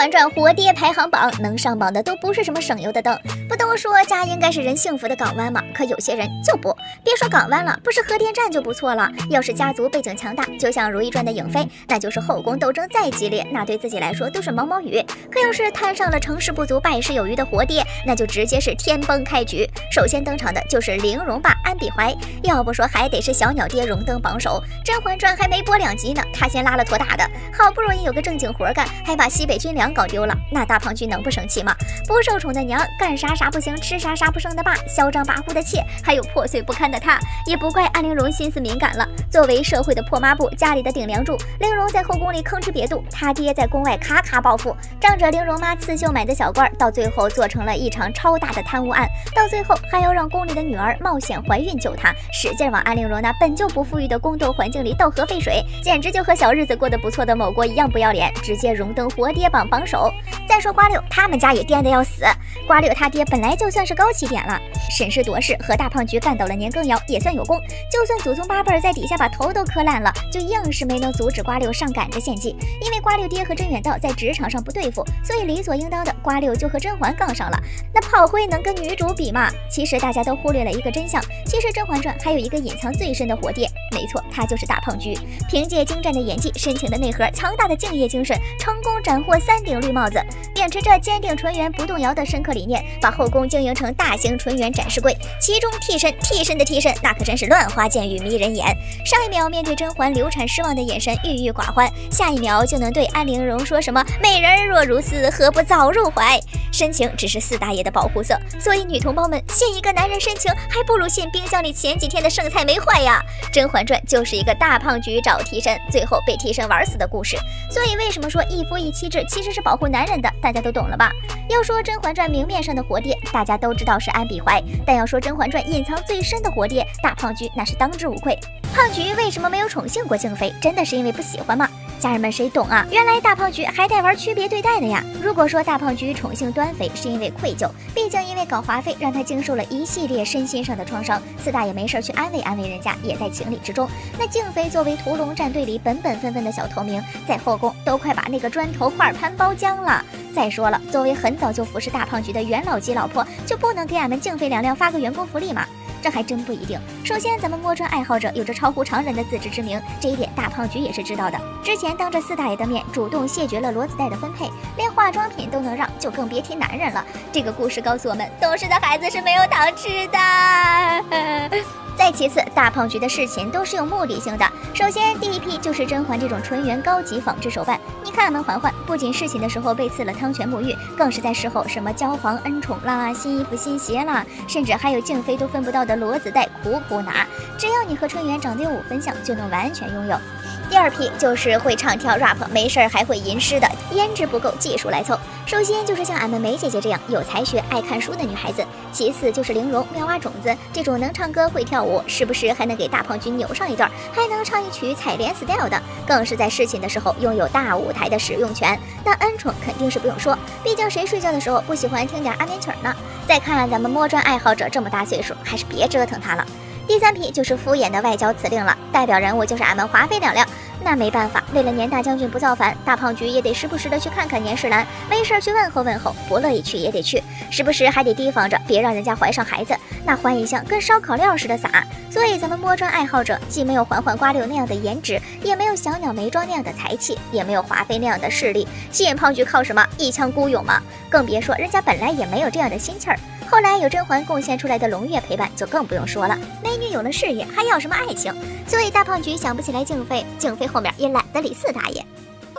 环转活跌排行榜，能上榜的都不是什么省油的灯。不都说家应该是人幸福的港湾吗？可有些人就不，别说港湾了，不是核电站就不错了。要是家族背景强大，就像《如懿传》的颖妃，那就是后宫斗争再激烈，那对自己来说都是毛毛雨。可要是摊上了成事不足败事有余的活跌，那就直接是天崩开局。首先登场的就是玲珑爸安比怀，要不说还得是小鸟爹荣登榜首。《甄嬛传》还没播2集呢，他先拉了坨大的，好不容易有个正经活干，还把西北军粮搞丢了，那大胖君能不生气吗？不受宠的娘，干啥啥不行，吃啥啥不剩的爸，嚣张跋扈的妾，还有破碎不堪的她，也不怪安陵容心思敏感了。作为社会的破抹布，家里的顶梁柱，玲珑在后宫里吭哧别肚，她爹在宫外咔咔报复，仗着玲珑妈刺绣买的小褂，到最后做成了一场超大的贪污案，到最后还要让宫里的女儿冒险怀孕救她，使劲往安陵容那本就不富裕的宫斗环境里倒核废水，简直就和小日子过得不错的某国一样不要脸，直接荣登活跌榜榜首。再说瓜六，他们家也颠得要死。瓜六他爹本来就算是高起点了，审时度势和大胖菊干倒了年羹尧也算有功，就算祖宗八辈在底下把头都磕烂了，就硬是没能阻止瓜六上赶着献祭。因为瓜六爹和甄远道在职场上不对付，所以理所应当的瓜六就和甄嬛杠上了。那炮灰能跟女主比吗？其实大家都忽略了一个真相，其实《甄嬛传》还有一个隐藏最深的活跌，没错，他就是大胖菊。凭借精湛的演技、深情的内核、强大的敬业精神，成功斩获3顶绿帽子，秉持着坚定纯元不动摇的深刻理念，把后宫经营成大型纯元展示柜，其中替身的替身，那可真是乱花渐欲迷人眼。上一秒面对甄嬛流产失望的眼神郁郁寡欢，下一秒就能对安陵容说什么美人若如斯，何不早入怀。深情只是四大爷的保护色，所以女同胞们信一个男人深情，还不如信冰箱里前几天的剩菜没坏呀。甄嬛传就是一个大胖菊找替身，最后被替身玩死的故事。所以为什么说一夫一妻制其实是保护男人的，大家都懂了吧？要说《甄嬛传》明面上的活跌，大家都知道是安比怀，但要说《甄嬛传》隐藏最深的活跌，大胖菊那是当之无愧。胖菊为什么没有宠幸过静妃？真的是因为不喜欢吗？家人们谁懂啊？原来大胖菊还带玩区别对待的呀！如果说大胖菊宠幸端妃是因为愧疚，毕竟因为搞华妃让她经受了一系列身心上的创伤，四大爷没事去安慰安慰人家也在情理之中。那静妃作为屠龙战队里本本分分的小头名，在后宫都快把那个砖头块盘包浆了。再说了，作为很早就服侍大胖菊的元老级老婆，就不能给俺们静妃娘娘发个员工福利吗？这还真不一定。首先，咱们摸砖爱好者有着超乎常人的自知之明，这一点大胖菊也是知道的。之前当着四大爷的面主动谢绝了裸子带的分配，连化妆品都能让，就更别提男人了。这个故事告诉我们，懂事的孩子是没有糖吃的。再其次，大胖菊的侍寝都是有目的性的。首先，第一批就是甄嬛这种纯元高级纺织手办。你看俺们嬛嬛，不仅侍寝的时候被赐了汤泉沐浴，更是在事后什么交房恩宠啦、新衣服新鞋啦，甚至还有静妃都分不到的裸子带苦苦拿。只要你和纯元长得有5分像，就能完全拥有。第二批就是会唱跳 rap， 没事还会吟诗的，颜值不够，技术来凑。首先就是像俺们梅姐姐这样有才学、爱看书的女孩子，其次就是玲珑、妙蛙种子这种能唱歌会跳舞，时不时还能给大胖菊扭上一段，还能唱一曲采莲 style 的，更是在侍寝的时候拥有大舞台的使用权。那恩宠肯定是不用说，毕竟谁睡觉的时候不喜欢听点安眠曲呢？再看咱们摸砖爱好者这么大岁数，还是别折腾他了。第三批就是敷衍的外交辞令了，代表人物就是俺们华妃娘娘。那没办法，为了年大将军不造反，大胖菊也得时不时的去看看年世兰，没事去问候问候，不乐意去也得去，时不时还得提防着别让人家怀上孩子，那欢一香跟烧烤料似的撒。所以咱们摸砖爱好者既没有嬛嬛瓜六那样的颜值，也没有小鸟眉庄那样的才气，也没有华妃那样的势力，吸引胖菊靠什么？一腔孤勇吗？更别说人家本来也没有这样的心气儿。后来有甄嬛贡献出来的胧月陪伴就更不用说了，美女有了事业还要什么爱情？所以大胖菊想不起来静妃，静妃后面也懒得理四大爷。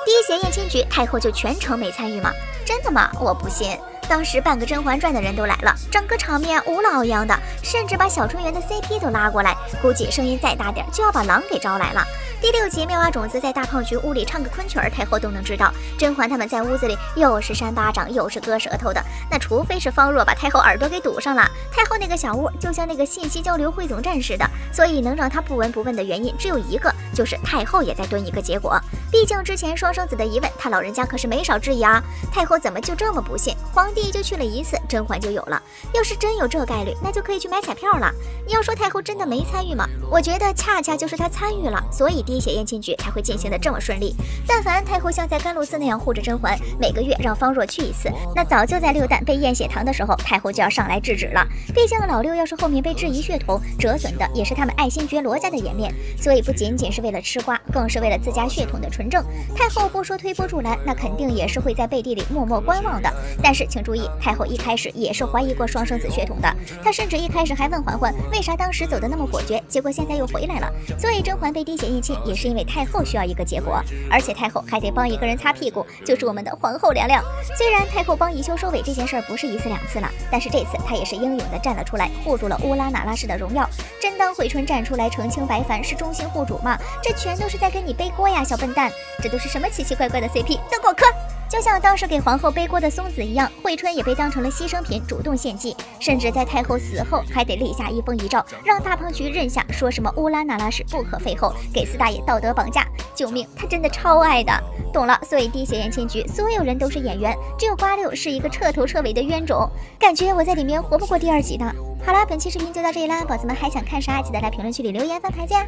第一协宴亲局，太后就全程没参与吗？真的吗？我不信。当时半个《甄嬛传》的人都来了，整个场面无老样的，甚至把小纯元的 CP 都拉过来，估计声音再大点就要把狼给招来了。第6集，妙蛙种子在大胖菊屋里唱个昆曲儿，太后都能知道。甄嬛他们在屋子里又是扇巴掌又是割舌头的，那除非是方若把太后耳朵给堵上了。太后那个小屋就像那个信息交流汇总站似的，所以能让她不闻不问的原因只有一个，就是太后也在蹲一个结果。毕竟之前双生子的疑问，他老人家可是没少质疑啊。太后怎么就这么不信？皇帝就去了一次，甄嬛就有了。要是真有这概率，那就可以去买彩票了。你要说太后真的没参与吗？我觉得恰恰就是她参与了，所以滴血验亲局才会进行的这么顺利。但凡太后像在甘露寺那样护着甄嬛，每个月让方若去一次，那早就在六蛋被验血糖的时候，太后就要上来制止了。毕竟老六要是后面被质疑血统，折损的也是他们爱新觉罗家的颜面。所以不仅仅是为了吃瓜，更是为了自家血统的纯正。太后不说推波助澜，那肯定也是会在背地里默默观望的。但是请注意，太后一开始也是怀疑过双生子血统的。她甚至一开始还问嬛嬛为啥当时走的那么果决，结果现在又回来了。所以甄嬛被滴血验亲也是因为太后需要一个结果，而且太后还得帮一个人擦屁股，就是我们的皇后娘娘。虽然太后帮宜修收尾这件事儿不是一次两次了，但是这次她也是英勇的站了出来，护住了乌拉那拉氏的荣耀。真当惠春站出来澄清白凡是忠心护主吗？这全都是在跟你背锅呀，小笨蛋！这都是什么奇奇怪怪的 CP， 都给我磕！就像当时给皇后背锅的松子一样，惠春也被当成了牺牲品，主动献祭，甚至在太后死后还得立下一封遗诏，让大胖菊认下，说什么乌拉那拉氏不可废后，给四大爷道德绑架。救命，他真的超爱的。懂了，所以滴血验亲局所有人都是演员，只有瓜六是一个彻头彻尾的冤种，感觉我在里面活不过第二集呢。好了，本期视频就到这里啦，宝子们还想看啥？记得来评论区里留言翻牌见。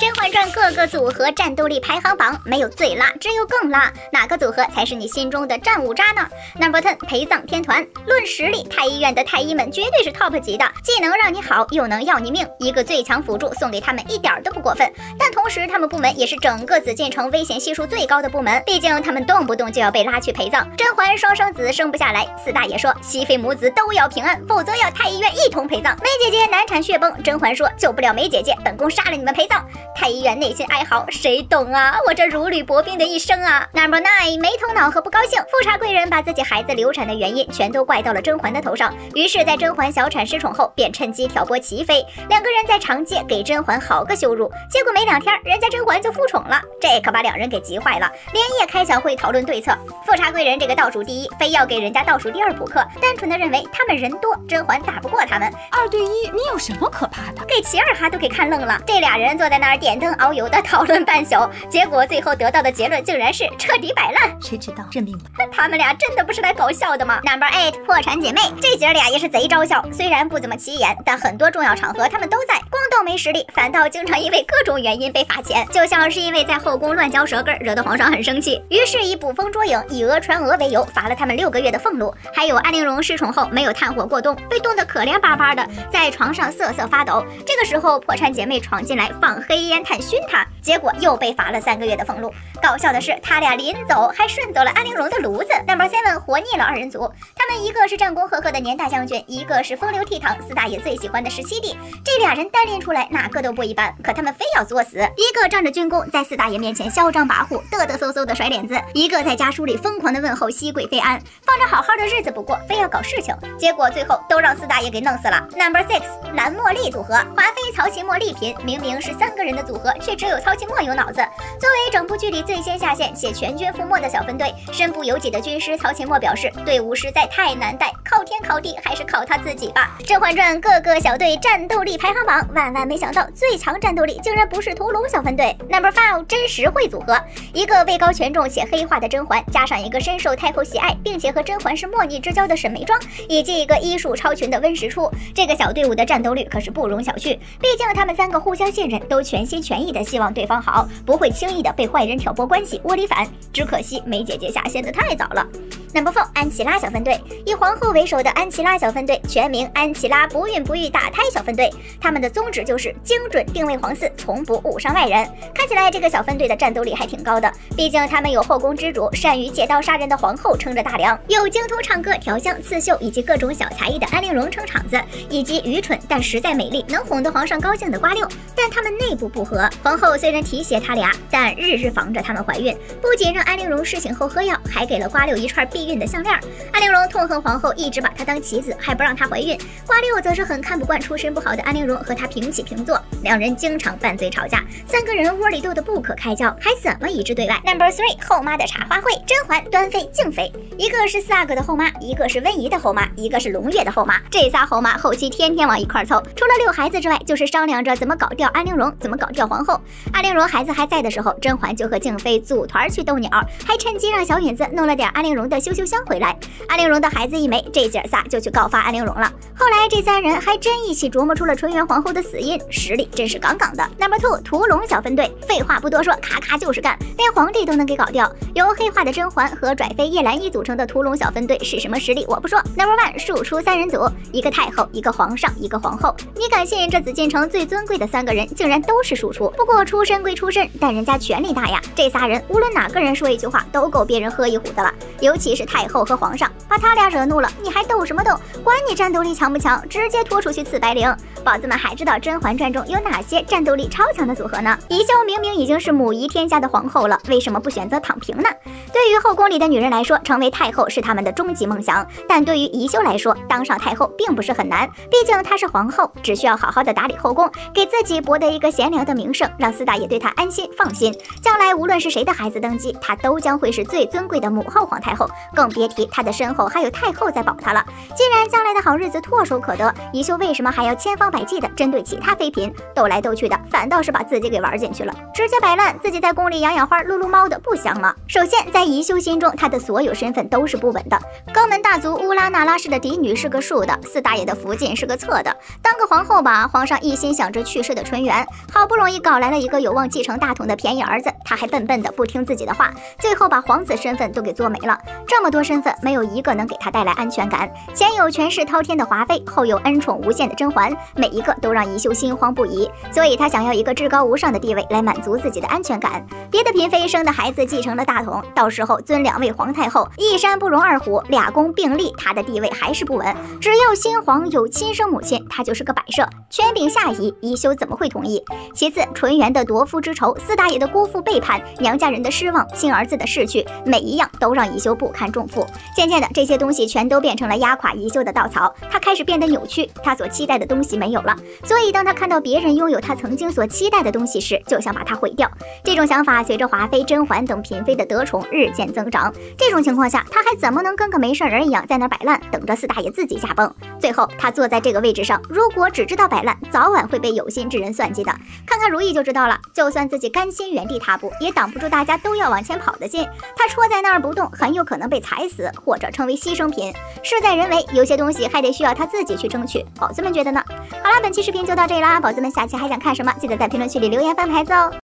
《甄嬛传》各个组合战斗力排行榜没有最辣，只有更辣。哪个组合才是你心中的战五渣呢 ？No.10 陪葬天团，论实力，太医院的太医们绝对是 top 级的，既能让你好，又能要你命。一个最强辅助送给他们一点都不过分。但同时，他们部门也是整个紫禁城危险系数最高的部门，毕竟他们动不动就要被拉去陪葬。甄嬛双生子生不下来，四大爷说熹妃母子都要平安，否则要太医院一同陪葬。梅姐姐难产血崩，甄嬛说救不了梅姐姐，本宫杀了你们陪葬。太医院内心哀嚎，谁懂啊？我这如履薄冰的一生啊。No.9 没头脑和不高兴，富察贵人把自己孩子流产的原因全都怪到了甄嬛的头上，于是，在甄嬛小产失宠后，便趁机挑拨祺妃。两个人在长街给甄嬛好个羞辱，结果没两天，人家甄嬛就复宠了，这可把两人给急坏了，连夜开小会讨论对策。富察贵人这个倒数第一，非要给人家倒数第二补课，单纯的认为他们人多，甄嬛打不过他们。2对1，你有什么可怕的？给齐二哈都给看愣了，这俩人坐在那儿。点灯熬油的讨论半宿，结果最后得到的结论竟然是彻底摆烂。谁知道认命吧？他们俩真的不是来搞笑的吗？No.8 破产姐妹，这姐俩也是贼招笑，虽然不怎么起眼，但很多重要场合他们都在。光斗没实力，反倒经常因为各种原因被罚钱，就像是因为在后宫乱嚼舌根，惹得皇上很生气，于是以捕风捉影、以讹传讹为由，罚了他们6个月的俸禄。还有安陵容失宠后没有炭火过冬，被冻得可怜巴巴的，在床上瑟瑟发抖。这个时候，破产姐妹闯进来放黑烟。探熏他，结果又被罚了3个月的俸禄。搞笑的是，他俩临走还顺走了安陵容的炉子。No.7 活腻了2人组，他们一个是战功赫赫的年大将军，一个是风流倜傥四大爷最喜欢的17弟。这俩人单拎出来哪个都不一般，可他们非要作死。一个仗着军功在四大爷面前嚣张跋扈，嘚嘚嗖嗖的甩脸子；一个在家书里疯狂的问候熹贵妃安，放着好好的日子不过，非要搞事情，结果最后都让四大爷给弄死了。No.6 蓝茉莉组合，华妃、曹琴墨、丽嫔，明明是3个人的组合，却只有曹琴墨有脑子。作为整部剧里最先下线且全军覆没的小分队，身不由己的军师曹琴墨表示，队伍实在太难带，靠天靠地还是靠他自己吧。《甄嬛传》各个小队战斗力排行榜，万万没想到最强战斗力竟然不是屠龙小分队。No.5 真实惠组合，一个位高权重且黑化的甄嬛，加上一个深受太后喜爱并且和甄嬛是莫逆之交的沈眉庄，以及一个医术超群的温实初，这个小队伍的战斗力可是不容小觑。毕竟他们3个互相信任，都全心全意的希望对方好，不会轻易的被坏人挑拨关系窝里反。只可惜梅姐姐下线的太早了。No.4 安琪拉小分队，以皇后为首的安琪拉小分队，全名安琪拉不孕不育打胎小分队，他们的宗旨就是精准定位皇嗣，从不误伤外人。看起来这个小分队的战斗力还挺高的，毕竟他们有后宫之主善于借刀杀人的皇后撑着大梁，有精通唱歌、调香、刺绣以及各种小才艺的安陵容撑场子，以及愚蠢但实在美丽能哄得皇上高兴的瓜六。但他们内部不和，皇后虽然提携他俩，但日日防着他们怀孕，不仅让安陵容侍寝后喝药，还给了瓜六一串避孕的项链。安陵容痛恨皇后一直把她当棋子，还不让她怀孕。瓜六则是很看不惯出身不好的安陵容和她平起平坐，两人经常拌嘴吵架，三个人窝里斗得不可开交，还怎么一致对外 ？No.3 后妈的茶话会，甄嬛、端妃、静妃，一个是四阿哥的后妈，一个是温宜的后妈，一个是胧月的后妈，这仨后妈后期天天往一块凑，除了遛孩子之外，就是商量着怎么搞掉安陵容，怎么搞掉皇后。安陵容孩子还在的时候，甄嬛就和静妃组团去斗鸟，还趁机让小允子弄了点安陵容的羞羞香回来。安陵容的孩子一没，这姐仨就去告发安陵容了。后来这三人还真一起琢磨出了纯元皇后的死因，实力真是杠杠的。No.2 屠龙小分队，废话不多说，咔咔就是干，连皇帝都能给搞掉。由黑化的甄嬛和拽妃叶澜依组成的屠龙小分队是什么实力我不说。No.1 庶出三人组，一个太后，一个皇上，一个皇后。你敢信这紫禁城最尊贵的三个人竟然都是庶出？不过出身归出身，但人家权力大呀。这仨人无论哪个人说一句话，都够别人喝一壶的了。尤其是太后和皇上，把他俩惹怒了，你还斗什么斗？管你战斗力强不强，直接拖出去刺白绫。宝子们还知道《甄嬛传》中有哪些战斗力超强的组合呢？宜修明明已经是母仪天下的皇后了，为什么不选择躺平呢？对于后宫里的女人来说，成为太后是她们的终极梦想，但对于宜修来说，当上太后并不是很难，毕竟她是皇后，只需要好好的打理后宫，给自己博得一个贤良的名声，让四大爷对她安心放心。将来无论是谁的孩子登基，她都将会是最尊贵的母后皇太后，更别提她的身后还有太后在保她了。既然将来的好日子唾手可得，宜修为什么还要千方百计的针对其他妃嫔？斗来斗去的，反倒是把自己给玩进去了，直接摆烂，自己在宫里养养花、撸撸猫的不香吗？首先，在宜修心中，她的所有身份都是不稳的。高门大族乌拉那拉氏的嫡女是个竖的，四大爷的福晋是个侧的。当个皇后吧，皇上一心想着去世的纯元，好不容易搞来了一个有望继承大统的便宜儿子，他还笨笨的不听自己的话，最后把皇子身份都给做没了。这么多身份，没有一个能给他带来安全感。前有权势滔天的华妃，后有恩宠无限的甄嬛，每一个都让宜修心慌不已，所以他想要一个至高无上的地位来满足自己的安全感。别的嫔妃生的孩子继承了大统，到时候尊两位皇太后，一山不容二虎，俩宫并立，他的地位还是不稳。只要新皇有亲生母亲，他就是个摆设，权柄下移，宜修怎么会同意？其次，纯元的夺夫之仇，四大爷的辜负背叛，娘家人的失望，亲儿子的逝去，每一样都让宜修不堪重负。渐渐的，这些东西全都变成了压垮宜修的稻草，他开始变得扭曲，他所期待的东西没有了。所以当他看到别人拥有他曾经所期待的东西时，就想把它毁掉。这种想法随着华妃、甄嬛等嫔妃的得宠日渐增长。这种情况下，他还怎么能跟个没事人一样在那摆烂，等着四大爷自己驾崩？最后他坐在这个位置上，如果只知道摆烂，早晚会被有心之人算计的。看看如懿就知道了，就算自己甘心原地踏步，也挡不住大家都要往前跑的心。他戳在那儿不动，很有可能被踩死，或者成为牺牲品。事在人为，有些东西还得需要他自己去争取。宝子们觉得呢？好啦，本期视频就到这里啦，宝子们下期还想看什么，记得在评论区里留言翻牌子哦。